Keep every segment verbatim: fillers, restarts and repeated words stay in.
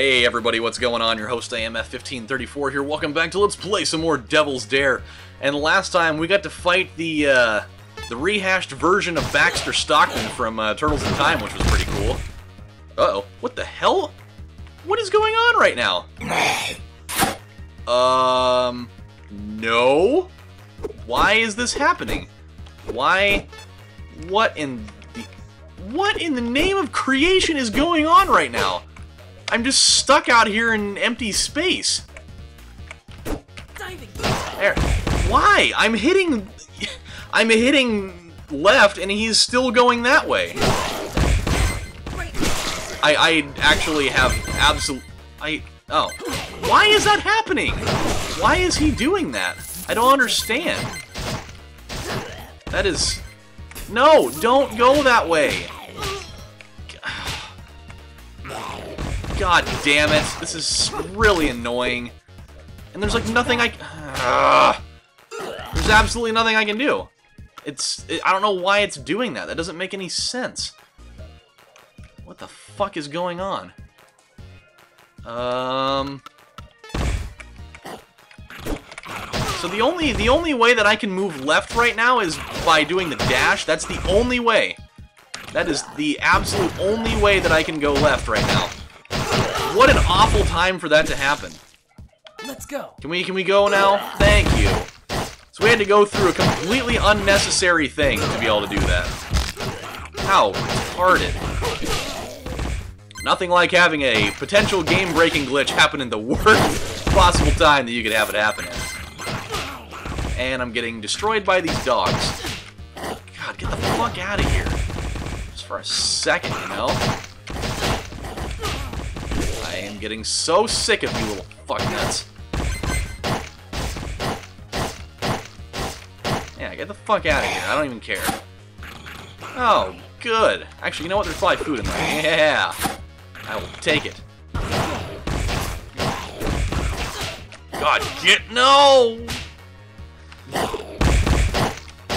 Hey everybody, what's going on? Your host A M F fifteen thirty-four here. Welcome back to Let's Play some more Devil's Dare. And last time we got to fight the uh, the rehashed version of Baxter Stockman from uh, Turtles in Time, which was pretty cool. Uh-oh. What the hell? What is going on right now? Um, no? Why is this happening? Why? What in the... What in the name of creation is going on right now? I'm just stuck out here in empty space. Diving. There. Why? I'm hitting... I'm hitting left and he's still going that way. Right. I, I actually have absolute... I... Oh. Why is that happening? Why is he doing that? I don't understand. That is... No! Don't go that way! God damn it! This is really annoying. And there's like nothing I. Uh, there's absolutely nothing I can do. It's. It, I don't know why it's doing that. That doesn't make any sense. What the fuck is going on? Um. So the only the only way that I can move left right now is by doing the dash. That's the only way. That is the absolute only way that I can go left right now. What an awful time for that to happen. Let's go. Can we can we go now? Thank you. So we had to go through a completely unnecessary thing to be able to do that. How retarded. Nothing like having a potential game-breaking glitch happen in the worst possible time that you could have it happen at. And I'm getting destroyed by these dogs. God, get the fuck out of here. Just for a second, you know? Getting so sick of you little fucknuts. Yeah, get the fuck out of here. I don't even care. Oh, good. Actually, you know what? There's probably food in there. Yeah! I will take it. God, get... No!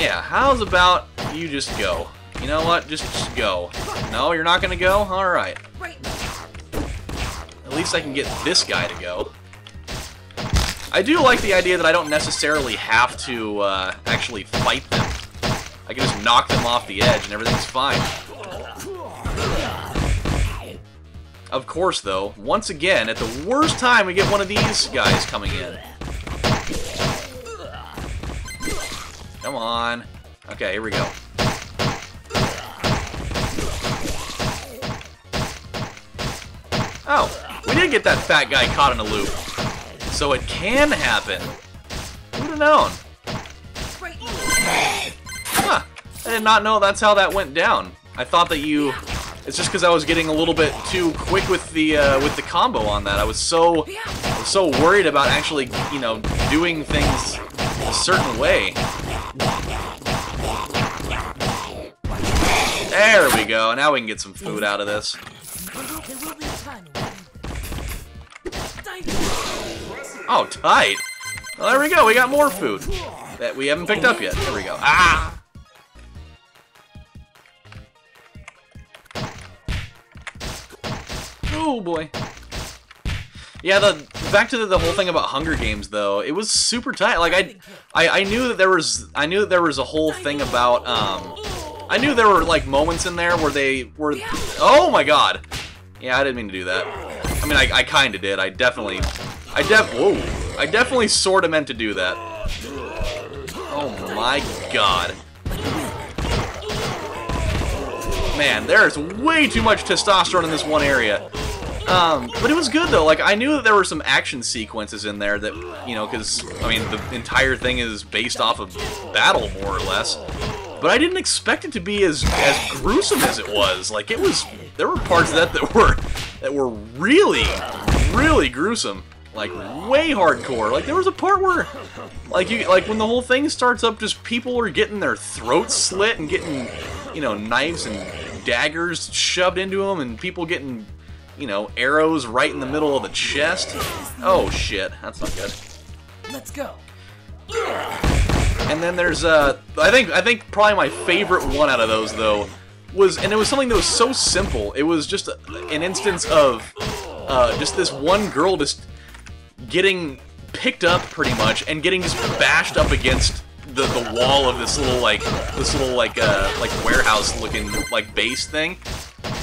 Yeah, how's about you just go? You know what? Just, just go. No, you're not gonna go? Alright. At least I can get this guy to go. I do like the idea that I don't necessarily have to uh, actually fight them. I can just knock them off the edge and everything's fine. Of course, though, once again, at the worst time we get one of these guys coming in. Come on. Okay, here we go. Oh. We did get that fat guy caught in a loop. So it can happen. Who'd have known? Huh. I did not know that's how that went down. I thought that you... It's just because I was getting a little bit too quick with the uh, with the combo on that. I was so I was so worried about actually, you know, doing things a certain way. There we go. Now we can get some food out of this. Oh, tight. Well, there we go. We got more food that we haven't picked up yet. There we go. Ah! Oh, boy. Yeah, the back to the, the whole thing about Hunger Games, though. It was super tight. Like, I, I, I knew that there was... I knew that there was a whole thing about, um... I knew there were, like, moments in there where they were... Oh, my God! Yeah, I didn't mean to do that. I mean, I, I kind of did. I definitely... I def- whoa. I definitely sorta meant to do that. Oh my god. Man, there's way too much testosterone in this one area. Um, but it was good though, like, I knew that there were some action sequences in there that, you know, because, I mean, the entire thing is based off of battle, more or less. But I didn't expect it to be as, as gruesome as it was. Like, it was, there were parts of that that were, that were really, really gruesome. Like, way hardcore. Like, there was a part where, like, you, like when the whole thing starts up, just people are getting their throats slit and getting, you know, knives and daggers shoved into them and people getting, you know, arrows right in the middle of the chest. Oh, shit. That's not good. Let's go. And then there's, uh, I think, I think probably my favorite one out of those, though, was, and it was something that was so simple. It was just a, an instance of... uh, just this one girl just getting picked up pretty much and getting just bashed up against the the wall of this little like this little like uh like warehouse looking like base thing,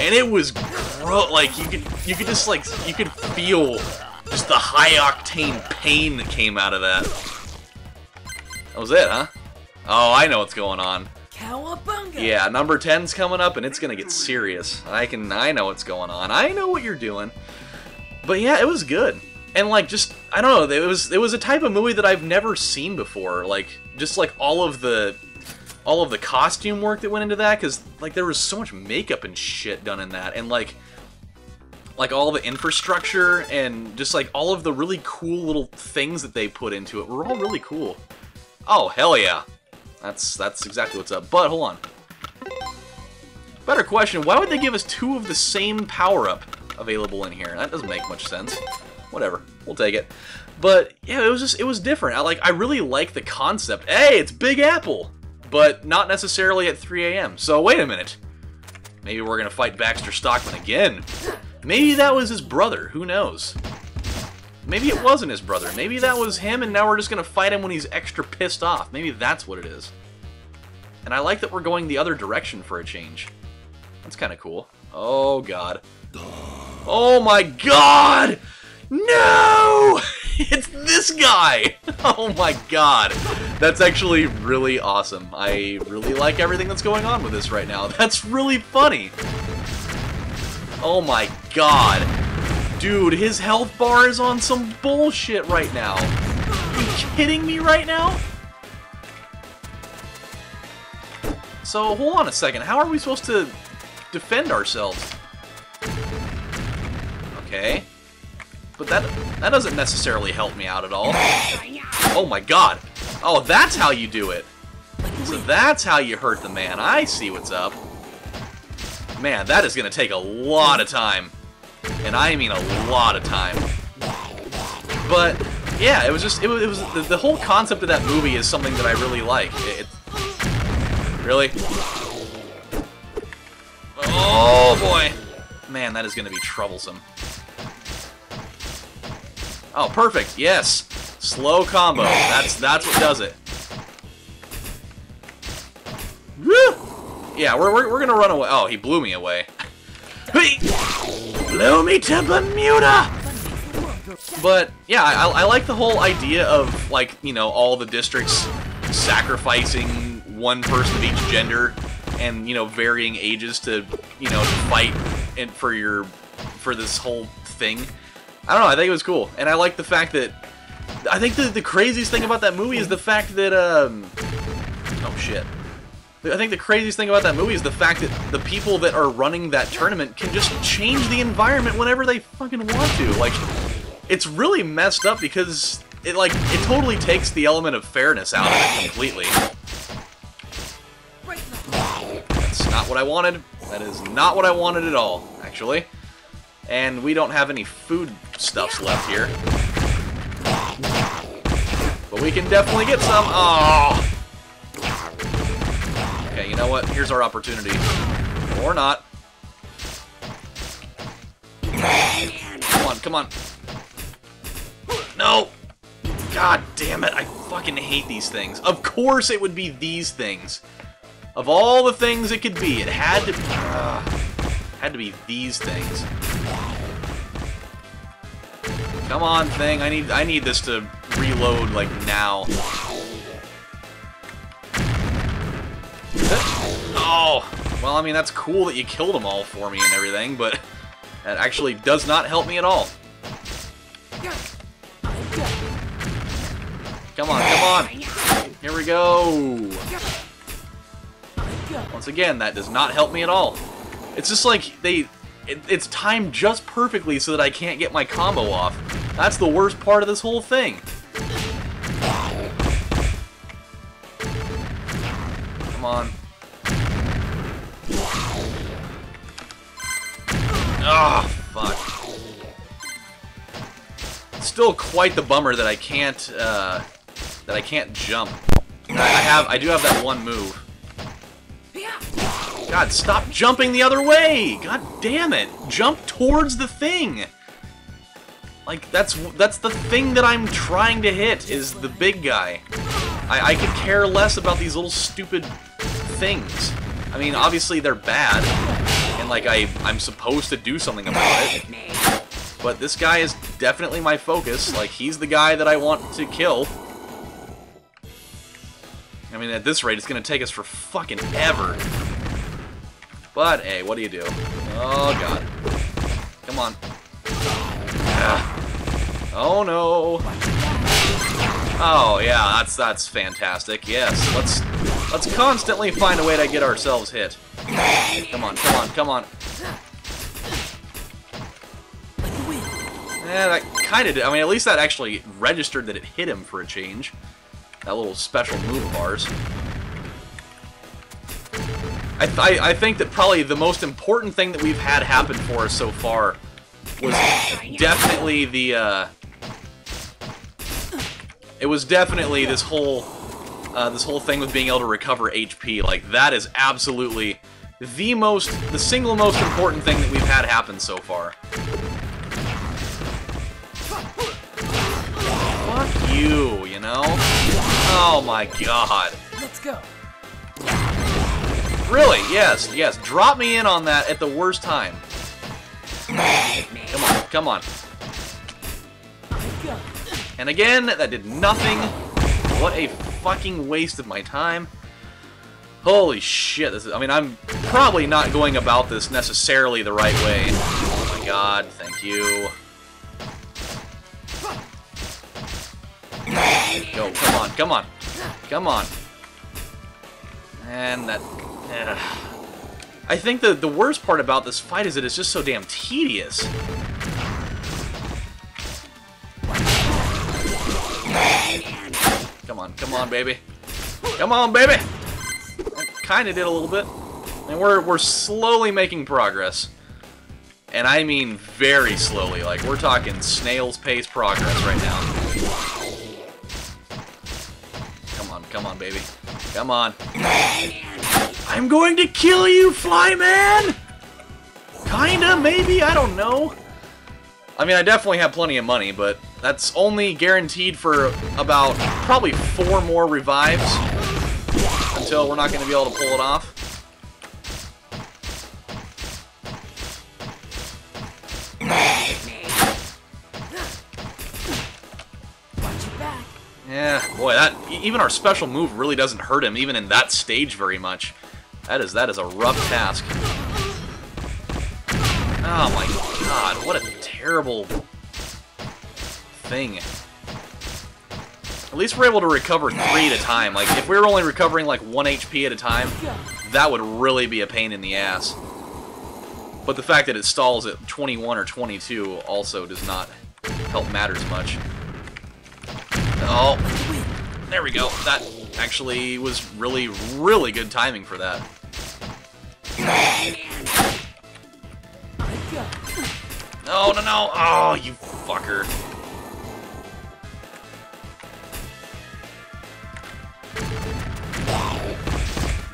and it was gross. Like you could you could just like you could feel just the high octane pain that came out of that. That was it, huh? Oh, I know what's going on. Cowabunga. Yeah, number ten's coming up, and it's gonna get serious. I can, I know what's going on. I know what you're doing. But yeah, it was good, and like just, I don't know, it was it was a type of movie that I've never seen before. Like just like all of the, all of the costume work that went into that, because like there was so much makeup and shit done in that, and like, like all the infrastructure and just like all of the really cool little things that they put into it were all really cool. Oh, hell yeah. That's that's exactly what's up. But, hold on. Better question, why would they give us two of the same power-up available in here? That doesn't make much sense. Whatever. We'll take it. But, yeah, it was just, it was different. I like, I really like the concept. Hey, it's Big Apple! But not necessarily at three A M So, wait a minute. Maybe we're gonna fight Baxter Stockman again. Maybe that was his brother. Who knows? Maybe it wasn't his brother. Maybe that was him, and now we're just going to fight him when he's extra pissed off. Maybe that's what it is. And I like that we're going the other direction for a change. That's kind of cool. Oh, God. Oh, my God! No! It's this guy! Oh, my God. That's actually really awesome. I really like everything that's going on with this right now. That's really funny. Oh, my God. Dude, his health bar is on some bullshit right now. Are you kidding me right now? So, hold on a second. How are we supposed to defend ourselves? Okay. But that that doesn't necessarily help me out at all. Oh my God. Oh, that's how you do it. So that's how you hurt the man. I see what's up. Man, that is going to take a lot of time. And I mean a lot of time. But, yeah, it was just, it was, it was the, the whole concept of that movie is something that I really like. It, it, really? Oh, boy. Man, that is going to be troublesome. Oh, perfect. Yes. Slow combo. That's, that's what does it. Woo! Yeah, we're, we're, we're going to run away. Oh, he blew me away. Blow me to Bermuda! But, yeah, I, I like the whole idea of, like, you know, all the districts sacrificing one person of each gender and, you know, varying ages to, you know, to fight and for your, for this whole thing. I don't know, I think it was cool. And I like the fact that, I think the, the craziest thing about that movie is the fact that, um, oh shit. I think the craziest thing about that movie is the fact that the people that are running that tournament can just change the environment whenever they fucking want to. Like, it's really messed up because it, like, it totally takes the element of fairness out of it completely. That's not what I wanted. That is not what I wanted at all, actually. And we don't have any food stuffs left here. But we can definitely get some. Oh. Okay, you know what? Here's our opportunity. Or not. Come on, come on. No! God damn it, I fucking hate these things. Of course it would be these things. Of all the things it could be, it had to be, uh, had to be these things. Come on, thing. I need I need this to reload like now. Oh, well, I mean, that's cool that you killed them all for me and everything, but that actually does not help me at all. Come on, come on. Here we go. Once again, that does not help me at all. It's just like they... It, it's timed just perfectly so that I can't get my combo off. That's the worst part of this whole thing. Come on. Oh, fuck. Still quite the bummer that I can't, uh, that I can't jump. I have, I do have that one move. God, stop jumping the other way! God damn it! Jump towards the thing! Like, that's that's the thing that I'm trying to hit, is the big guy. I, I could care less about these little stupid things. I mean, obviously they're bad, and like, I, I'm supposed to do something about it. But this guy is definitely my focus. Like, he's the guy that I want to kill. I mean, at this rate, it's going to take us for fucking ever. But, hey, what do you do? Oh, God. Come on. Oh no! Oh yeah, that's that's fantastic. Yes, let's let's constantly find a way to get ourselves hit. Come on, come on, come on. Yeah, that kind of did. I mean, at least that actually registered that it hit him for a change. That little special move of ours. I th I, I think that probably the most important thing that we've had happen for us so far was definitely the, uh, it was definitely this whole, uh, this whole thing with being able to recover H P. Like, that is absolutely the most, the single most important thing that we've had happen so far. Fuck you, you know? Oh my god. Let's go. Really? Yes, yes. Drop me in on that at the worst time. Come on, come on. And again, that did nothing. What a fucking waste of my time. Holy shit, this is, I mean, I'm probably not going about this necessarily the right way. Oh my god, thank you. Go, come on, come on. Come on. And that... Ugh. I think the, the worst part about this fight is that it's just so damn tedious. Come on, come on, baby. Come on, baby! I kind of did a little bit. And we're, we're slowly making progress. And I mean very slowly. Like, we're talking snail's pace progress right now. Come on, come on, baby. Come on. I'm going to kill you, Flyman! Kinda, maybe, I don't know. I mean, I definitely have plenty of money, but that's only guaranteed for about probably four more revives until we're not going to be able to pull it off. Yeah, boy, that even our special move really doesn't hurt him, even in that stage very much. That is, that is a rough task. Oh my god, what a terrible thing. At least we're able to recover three at a time. Like, if we were only recovering like one H P at a time, that would really be a pain in the ass. But the fact that it stalls at twenty-one or twenty-two also does not help matters much. Oh, there we go. That actually was really, really good timing for that. No, no, no. Oh, you fucker.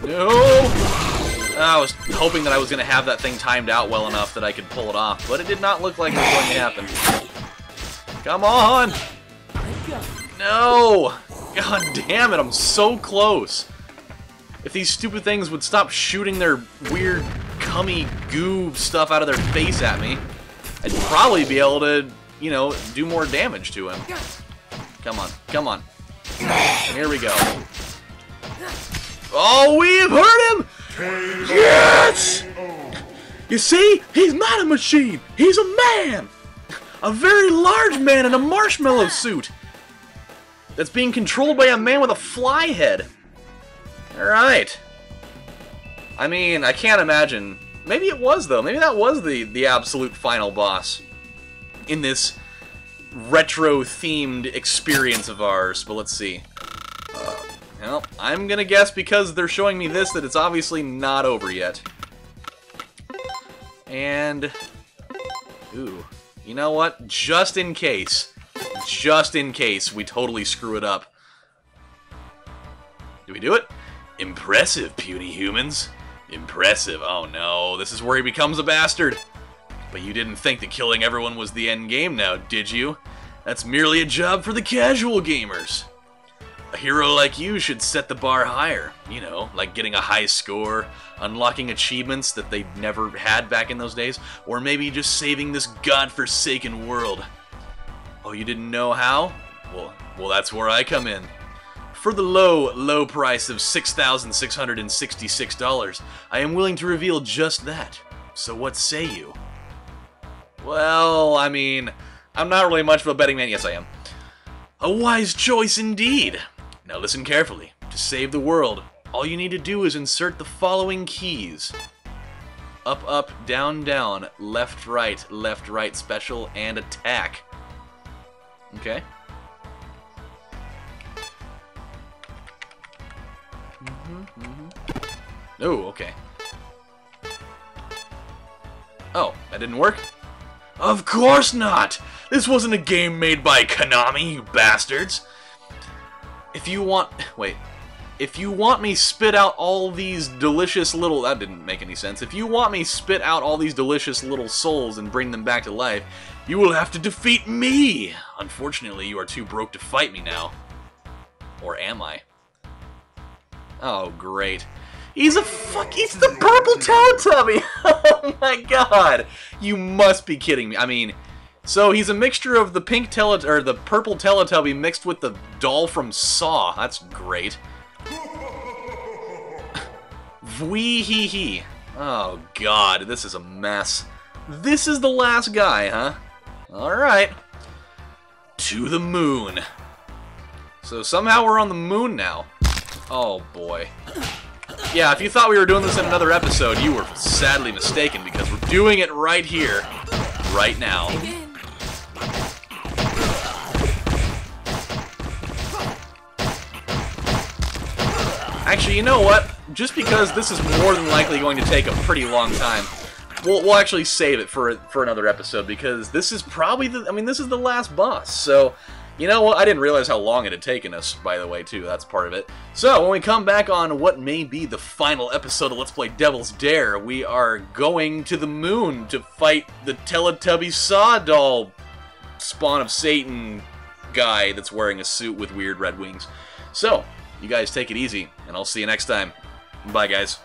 No. I was hoping that I was going to have that thing timed out well enough that I could pull it off, but it did not look like it was going to happen. Come on. No! God damn it, I'm so close! If these stupid things would stop shooting their weird, cummy, goo stuff out of their face at me, I'd probably be able to, you know, do more damage to him. Come on, come on. Here we go. Oh, we've hurt him! Yes! You see? He's not a machine! He's a man! A very large man in a marshmallow suit! That's being controlled by a man with a fly head. Alright. I mean, I can't imagine. Maybe it was, though. Maybe that was the, the absolute final boss in this retro-themed experience of ours. But let's see. Uh, well, I'm gonna guess, because they're showing me this, that it's obviously not over yet. And... Ooh. You know what? Just in case... Just in case we totally screw it up. Did we do it? Impressive, puny humans. Impressive. Oh no, this is where he becomes a bastard. But you didn't think that killing everyone was the end game now, did you? That's merely a job for the casual gamers. A hero like you should set the bar higher, you know, like getting a high score, unlocking achievements that they never had back in those days, or maybe just saving this godforsaken world. Oh, you didn't know how? Well, well, that's where I come in. For the low, low price of six thousand six hundred sixty-six dollars, I am willing to reveal just that. So what say you? Well, I mean, I'm not really much of a betting man. Yes, I am. A wise choice indeed. Now listen carefully. To save the world, all you need to do is insert the following keys. Up, up, down, down, left, right, left, right, special, and attack. Okay. Mm-hmm, mm-hmm. Oh, okay. Oh, that didn't work? Of course not! This wasn't a game made by Konami, you bastards! If you want... wait. If you want me spit out all these delicious little... that didn't make any sense. If you want me spit out all these delicious little souls and bring them back to life, you will have to defeat me! Unfortunately, you are too broke to fight me now. Or am I? Oh, great. He's a fuck. He's the purple Teletubby! Oh my god! You must be kidding me. I mean, so he's a mixture of the pink Teletubby, or the purple Teletubby mixed with the doll from Saw. That's great. Vwee hee hee. Oh god, this is a mess. This is the last guy, huh? Alright. To the moon. So somehow we're on the moon now. Oh boy. Yeah, if you thought we were doing this in another episode, you were sadly mistaken, because we're doing it right here, right now. Actually, you know what? Just because this is more than likely going to take a pretty long time, we'll, we'll actually save it for, for another episode, because this is probably the... I mean, this is the last boss, so... You know what? I didn't realize how long it had taken us, by the way, too. That's part of it. So, when we come back on what may be the final episode of Let's Play Devil's Dare, we are going to the moon to fight the Teletubby Saw doll spawn of Satan guy that's wearing a suit with weird red wings. So, you guys take it easy, and I'll see you next time. Bye, guys.